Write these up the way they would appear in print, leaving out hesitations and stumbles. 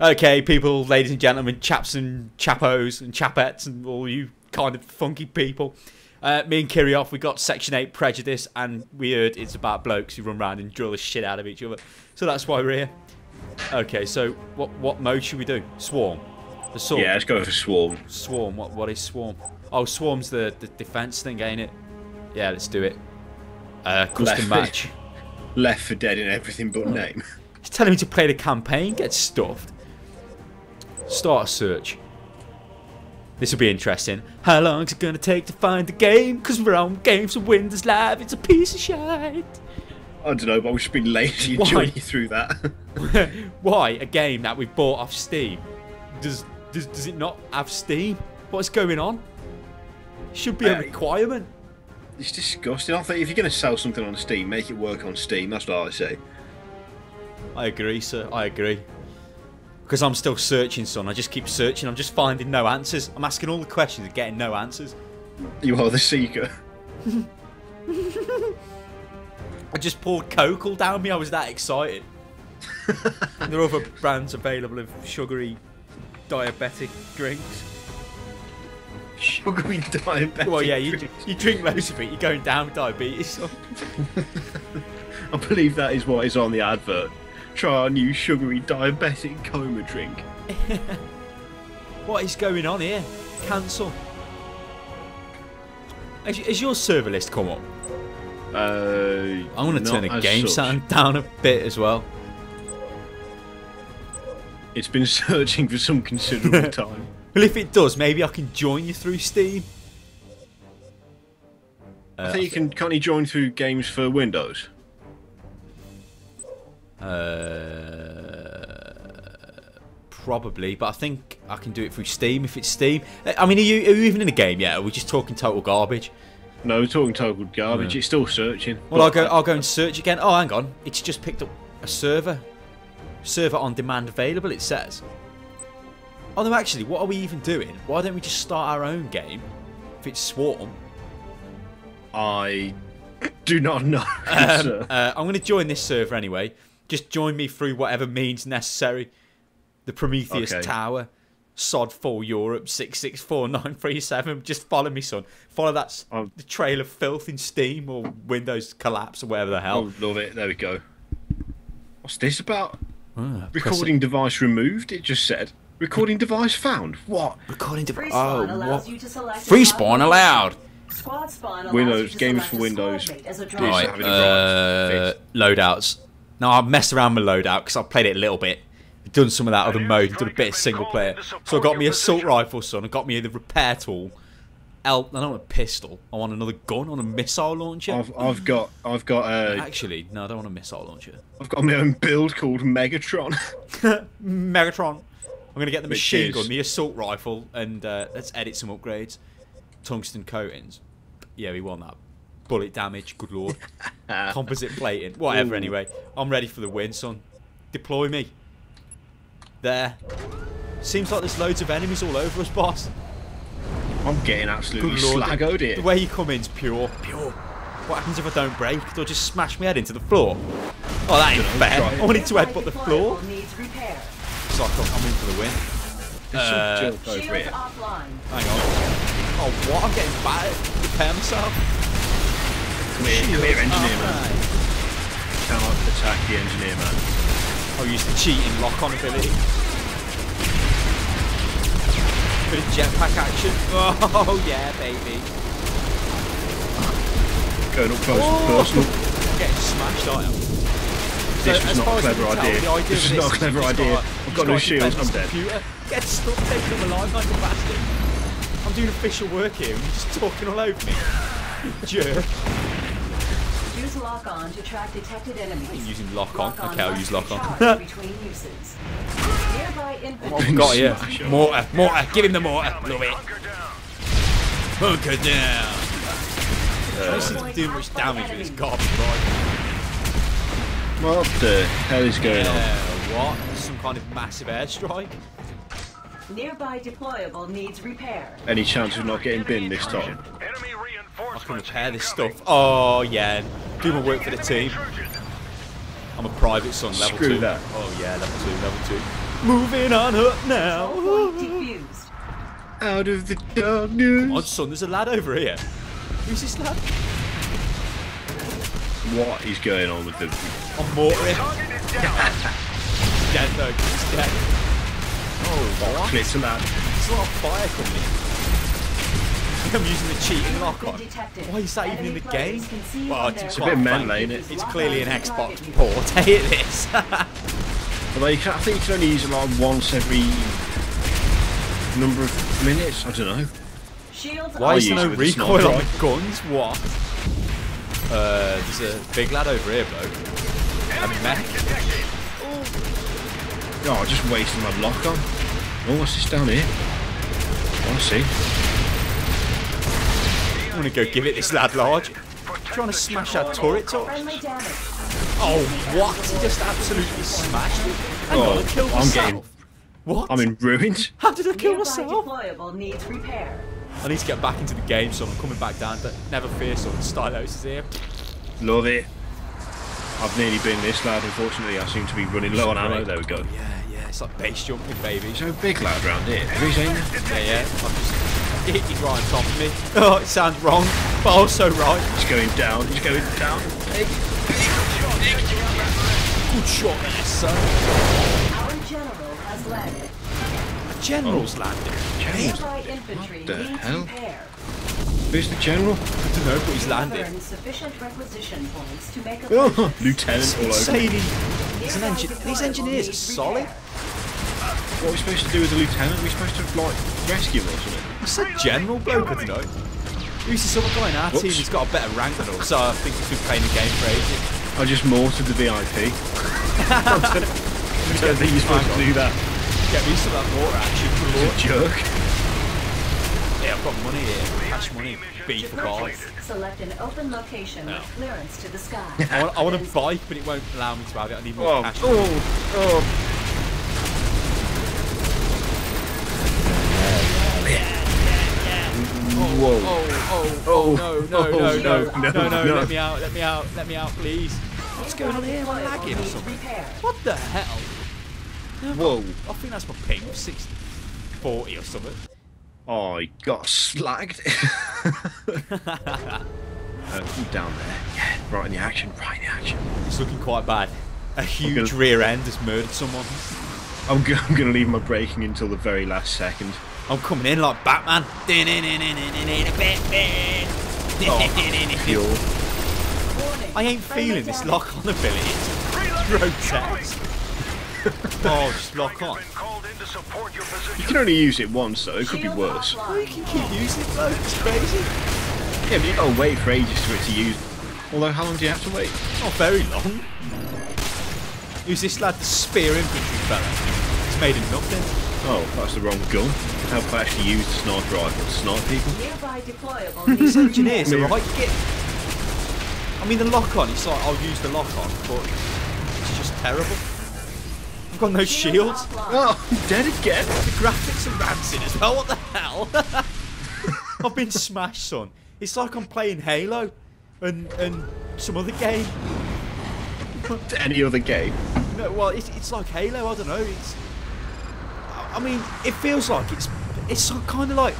Okay, people, ladies and gentlemen, chaps and chapos and chapettes and all you kind of funky people. Me and Kirioff, we got Section 8 Prejudice, and we heard it's about blokes who run around and drill the shit out of each other. So that's why we're here. Okay, so what mode should we do? Swarm. The sword. Yeah, let's go for Swarm. Swarm. What is Swarm? Oh, Swarm's the defense thing, ain't it? Yeah, let's do it. Custom match. Left for dead in everything but name. He's telling me to play the campaign. Get stuffed. Start a search. This will be interesting. How long is it going to take to find the game? Because we're on Games for Windows Live. It's a piece of shit. I don't know, but we've just been lazy and journey through that. Why a game that we've bought off Steam? Does it not have Steam? What's going on? Should be a requirement. It's disgusting. I think if you're going to sell something on Steam, make it work on Steam. That's what I say. I agree, sir. I agree. Because I'm still searching, son. I just keep searching. I'm just finding no answers. I'm asking all the questions and getting no answers. You are the seeker. I just poured Coke all down me. I was that excited. There are other brands available of sugary diabetic drinks. Sugary diabetic. Well, yeah, you drink loads of it, you're going down with diabetes. I believe that is what is on the advert. Try our new sugary diabetic coma drink. What is going on here? Cancel. Has your server list come up? I'm going to turn the game sound down a bit as well. It's been searching for some considerable time. Well, if it does, maybe I can join you through Steam. I think you can. Can't you join through Games for Windows? Probably, but I think I can do it through Steam if it's Steam. I mean, are you even in the game yet? Or are we just talking total garbage? No, we're talking total garbage. Yeah. It's still searching. Well, I'll go and search again. Oh, hang on. It's just picked up a server. Server on demand available, it says. Although actually, what are we even doing? Why don't we just start our own game? If it's Swarm. I do not know. I'm going to join this server anyway. Just join me through whatever means necessary. The Prometheus Tower. Sod 4 Europe 664937. Just follow me, son. Follow that the trail of filth in Steam or Windows collapse or whatever the hell. Love it. There we go. What's this about? Recording device removed, it just said. Recording device found. What? Recording device. Oh, what? Free spawn allowed. Squad spawn allowed. Windows, games for Windows. Right. Loadouts. Now, I'll mess around with loadout because I've played it a little bit. I've done some of that other mode and done a bit of single player. So I got me assault rifle, son. I got me the repair tool. I don't want a pistol. I want another gun on a missile launcher. I've got a... Actually, no, I don't want a missile launcher. I've got my own build called Megatron. Megatron. I'm going to get the machine gun, the assault rifle, and let's edit some upgrades. Tungsten coatings. Yeah, we want that. Bullet damage, good lord. Composite plating, whatever. Ooh. Anyway, I'm ready for the win, son. Deploy me. There. Seems like there's loads of enemies all over us, boss. I'm getting absolutely slaggoed here. The way you come in's pure. Pure. What happens if I don't break? They'll just smash my head into the floor. Oh, that ain't fair. I wanted to headbutt the floor. So I'm in for the win. Hang on. Oh, what? I'm getting battered. Prepare myself. Come here, engineer man. Cannot attack the engineer man. I'll use the cheating lock-on ability. Bit of jetpack action. Oh, yeah, baby. Going up close and personal. Getting smashed, I am. This was not a clever idea. This is not a clever idea. I've got no shields, I'm dead. Get stuck, take them alive, like a bastard. I'm doing official work here and you're just talking all over me. Jerk. Use lock on to track detected enemies. I'm using lock on. Okay, I'll use lock on. Between uses. What have got here? Mortar, mortar, give him the mortar. Love it. Bunker down. Tries to do much damage with his garbage rifle. What the hell is going on? What? Some kind of massive airstrike? Nearby deployable needs repair. Any chance of not getting binned this time? I can repair this stuff. Oh yeah, do my work for the team. I'm a private son, level 2. Screw that. Oh yeah, level 2, level 2. Moving on up now. Out of the darkness. Come on, son, there's a lad over here. Who's this lad? What is going on with the... I'm mortaring. He's dead though, he's dead. Oh, what? It's a lad. There's a lot of fire coming in. I'm using the cheating lock on. Why is that even in the game? Well, it's a bit manly, isn't it? It's clearly an Xbox port. I hate this. Although you can, I think you can only use it like once every number of minutes. I don't know. Why is there no recoil on the guns? What? There's a big lad over here, bloke. A mech. Oh, I just wasted my lock on. Oh, what's this down here? Oh, I see. I'm gonna go give it this lad large. Trying to smash our turret up. Oh, what? He just absolutely smashed it. Hang on, I killed myself. What? I'm in ruins. How did I kill myself? I need to get back into the game, so I'm coming back down. But never fear, son. Stylos is here. Love it. I've nearly been this lad. Unfortunately, I seem to be running low on ammo. There we go. Yeah, yeah. It's like base jumping, baby. So big lad around here. Everything. Yeah, yeah. I'm just... It hit right on top of me. Oh, it sounds wrong, but also right. He's going down, he's going down. Big shot, big shot. Good shot, yes, sir. Our general has landed. A general's landed? What the hell? Who's the general? I don't know, but he's landed. Oh, lieutenant all over. He's an these engineers are solid. What are we supposed to do as a lieutenant? Are we supposed to, like, rescue him or something? What's that general bloke, I don't know? Who's this other guy in our team who's got a better rank than us, so I think he's been playing the game for ages. I just mortared the VIP. I don't think you're supposed to do that. Get me some of that mortar action for the Lord. Jerk. Yeah, I've got money here. Cash money. B for God. Select an open location with clearance to the sky. I want a bike, but it won't allow me to have it. I need more cash. Whoa. Oh, no, let me out, please. What's going on here? Am I lagging or something? What the hell? Whoa. I think that's my ping, 60, 40 or something. Oh, I got slagged. Down there. Yeah, right in the action, right in the action. It's looking quite bad. A huge rear end has murdered someone. I'm going to leave my braking until the very last second. I'm coming in like Batman. Oh, I ain't feeling this lock on ability. It's grotesque. Oh, just lock on. You can only use it once, though. It could be worse. Well, you can keep using it, though. It's crazy. Yeah, but you've got to wait for ages for it to use. Although, how long do you have to wait? Not very long. Who's this lad, the spear infantry fella? It's made him nothing. Oh, that's the wrong gun. How can I actually use the sniper rifle to snipe people? These engineers are right. I mean, the lock on, it's like, I'll use the lock on, but it's just terrible. I've got no shields. Oh, I'm dead again. The graphics are rancid as well. What the hell? I've been smashed, son. It's like I'm playing Halo and some other game. Any other game? No, well, it's like Halo, I don't know. It's... I mean, it feels like it's kind of like,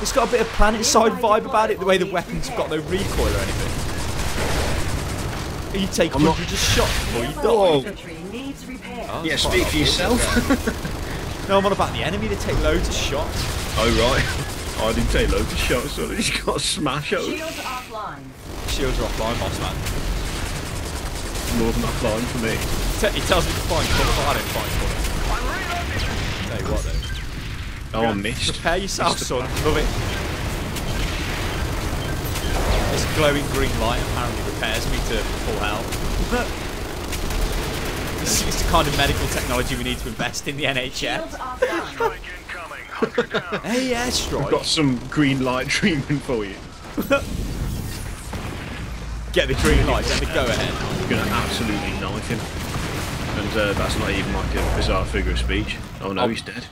it's got a bit of PlanetSide vibe about it, the way the weapons have got no recoil or anything. You take hundreds of shots before you die. Oh, yeah, speak for yourself. No, I'm on about the enemy, they take loads of shots. Oh right, I didn't take loads of shots, so they just got smashed out. Shields are offline. Shields are offline, boss man. More than offline for me. It tells me to find cover, but I don't find cover. What though? Oh, I missed. Prepare yourself, son. Love it. This glowing green light apparently prepares me to pull out. This is the kind of medical technology we need to invest in the NHS. Hey, airstrike. I've got some green light treatment for you. Get the green light. Let me go ahead. I'm gonna absolutely knife him. And that's not even like a bizarre figure of speech. Oh no, he's dead.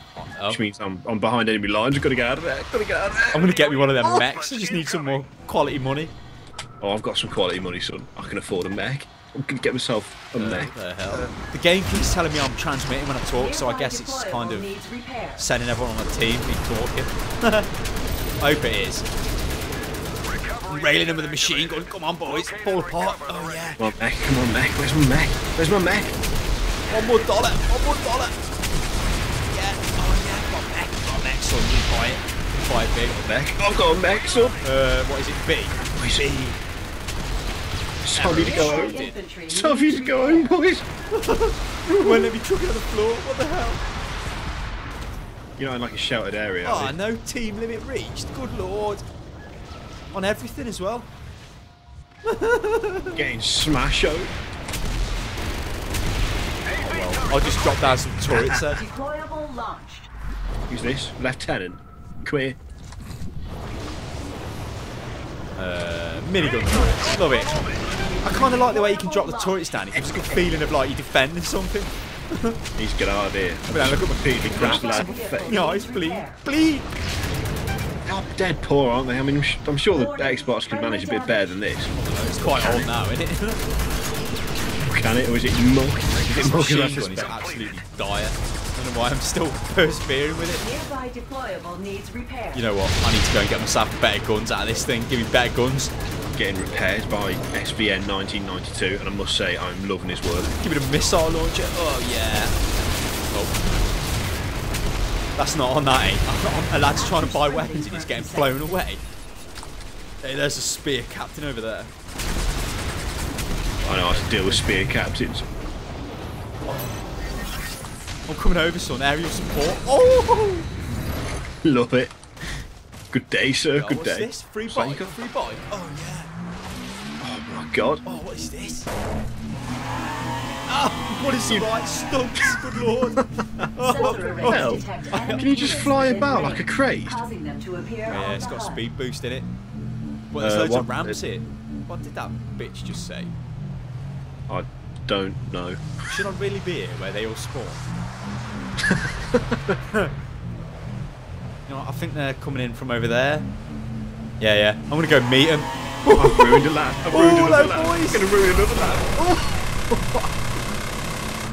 Which means I'm behind enemy lines. I've got to get out of there. I'm going to get me one of them mechs. I just need some more quality money. Oh, I've got some quality money, son. I can afford a mech. get myself on there. The hell? The game keeps telling me I'm transmitting when I talk, so I guess it's kind of sending everyone on the team to be talking. I hope it is. Railing them with a machine gun. Come on, boys, fall apart. Oh yeah. Come on, mech. Come on, mech. Where's my mech? Where's my mech? $1 more. $1 more. Yeah. Oh yeah. Come on, mech. Come on, mech. So you buy it. Buy it big. Mech. I've got a mech sub. What is it? B. What is it? Sorry to go home. Sorry to go home, boys. Won't let me chuck it on the floor. What the hell? You know, in like a sheltered area. Oh, no team limit reached. Good lord. On everything as well. Getting smash out. Oh, well, I'll just drop down some turrets there. Who's this? Lieutenant. Come here. Minigun turrets. Love it. I kind of like the way you can drop the turrets down. It's just a feeling of like you're defending something. He's getting out of here. But look at my feet. Big crap, lad. Your eyes bleed. Bleed! They're dead poor, aren't they? I mean, I'm sure the Xbox can manage a bit better than this. It's quite old now, isn't it? Can it? Or is it muck? It's absolutely dire. I don't know why I'm still persevering with it. You know what? I need to go and get myself better guns out of this thing. Give me better guns. I'm getting repaired by SVN 1992, and I must say I'm loving his work. Give it a missile launcher. Oh yeah. Oh. That's not on that, eh? A lad's trying to buy weapons and he's getting blown away. Hey, there's a spear captain over there. I know how to deal with spear captains. I'm coming over, son. Aerial support. Oh! Love it. Good day, sir. Good day. What's this? Free bike. Free bike. Oh, yeah. Oh, my God. Oh, what is this? Oh, what is it like? Stumps, good lord. Oh, can you just fly about like a craze? Yeah, it's got a speed boost in it. Well, there's loads of ramps here. What did that bitch just say? I don't know. Should I really be here where they all spawn? You know what, I think they're coming in from over there. Yeah, yeah. I'm going to go meet them. I've ruined a lad. I've ruined another lad. I'm going to ruin another lad. Oh.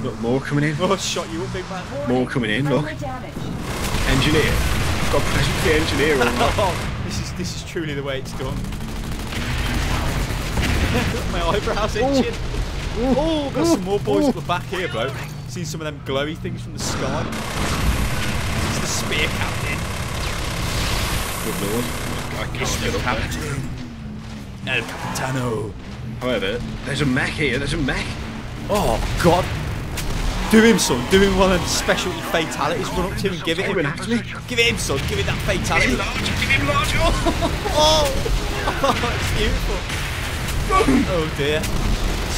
Look, more coming in. Oh, I shot you up, big man. More coming in, look. Engineer. God bless the engineer on that. This is truly the way it's done. My eyebrows itching. Oh, got some more boys at the back here, bro. Seen some of them glowy things from the sky. This is the spear captain. Good lord. I can't get up there. El Capitano. However, there's a mech here. There's a mech. Oh, God. Do him, son. Do him one of them specialty fatalities. Run up to him and give it him. Give it him, son. Give it that fatality. Give him large. Give him large. Oh, it's beautiful. Oh, dear.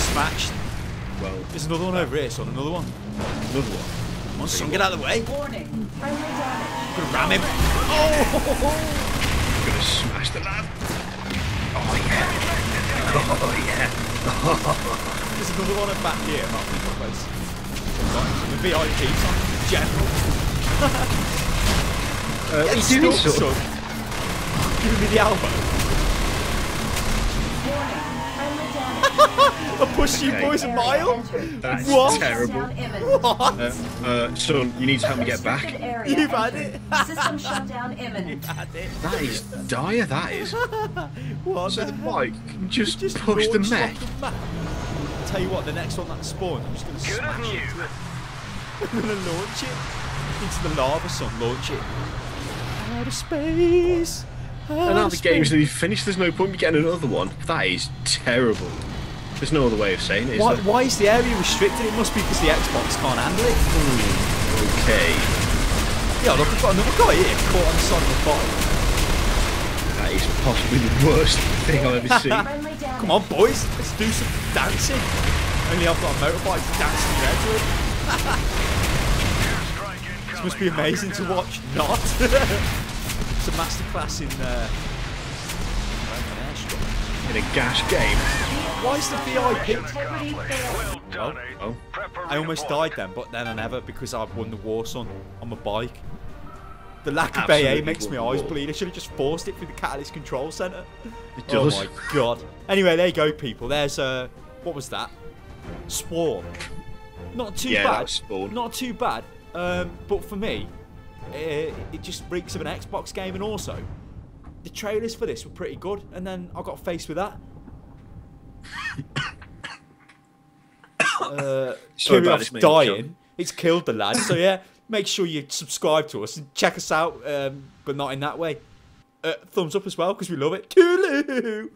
Smashed. Well, there's another one over here, son. Another one. Another one. Come on, son. Get out of the way. I'm going to ram him. Oh. I'm going to smash the lad. Oh, yeah. Oh, yeah. Oh. There's another one back here. I think I was. The VIP on the general. What are you doing, son? Give me the elbow. I pushed you boys a mile? That's terrible. What? Son, you need to help me get back. You've had it. System shutdown imminent. You've had it. That is dire, that is. What? So the bike just pushed the mech. Tell you what, the next one that spawns, I'm just going to smash it. I'm going to launch it into the lava, son. Launch it. Out of space. And now the game's nearly finished. There's no point in getting another one. That is terrible. There's no other way of saying it. Is why is the area restricted? It must be because the Xbox can't handle it. Ooh, okay. Yeah, look, we've got another guy here caught on the side of the bottom. That is possibly the worst thing I've ever seen. Come on, boys, let's do some dancing. Only I've got a motorbike to dance in red with. This must be amazing to watch. Not. It's a masterclass in a gash game. Why is the VIP? I almost died then, but then I never because I've won the war, son, on my bike. The lack of AA makes my eyes bleed. I should have just forced it through the Catalyst Control Center. It does. Oh my God. Anyway, there you go, people. There's what was that? Swarm. Not too bad. Not too bad. But for me, it just reeks of an Xbox game. And also, the trailers for this were pretty good, and then I got faced with that. Kirillov's dying. It's killed the lad. So yeah, make sure you subscribe to us and check us out, but not in that way. Thumbs up as well because we love it. Toodaloo!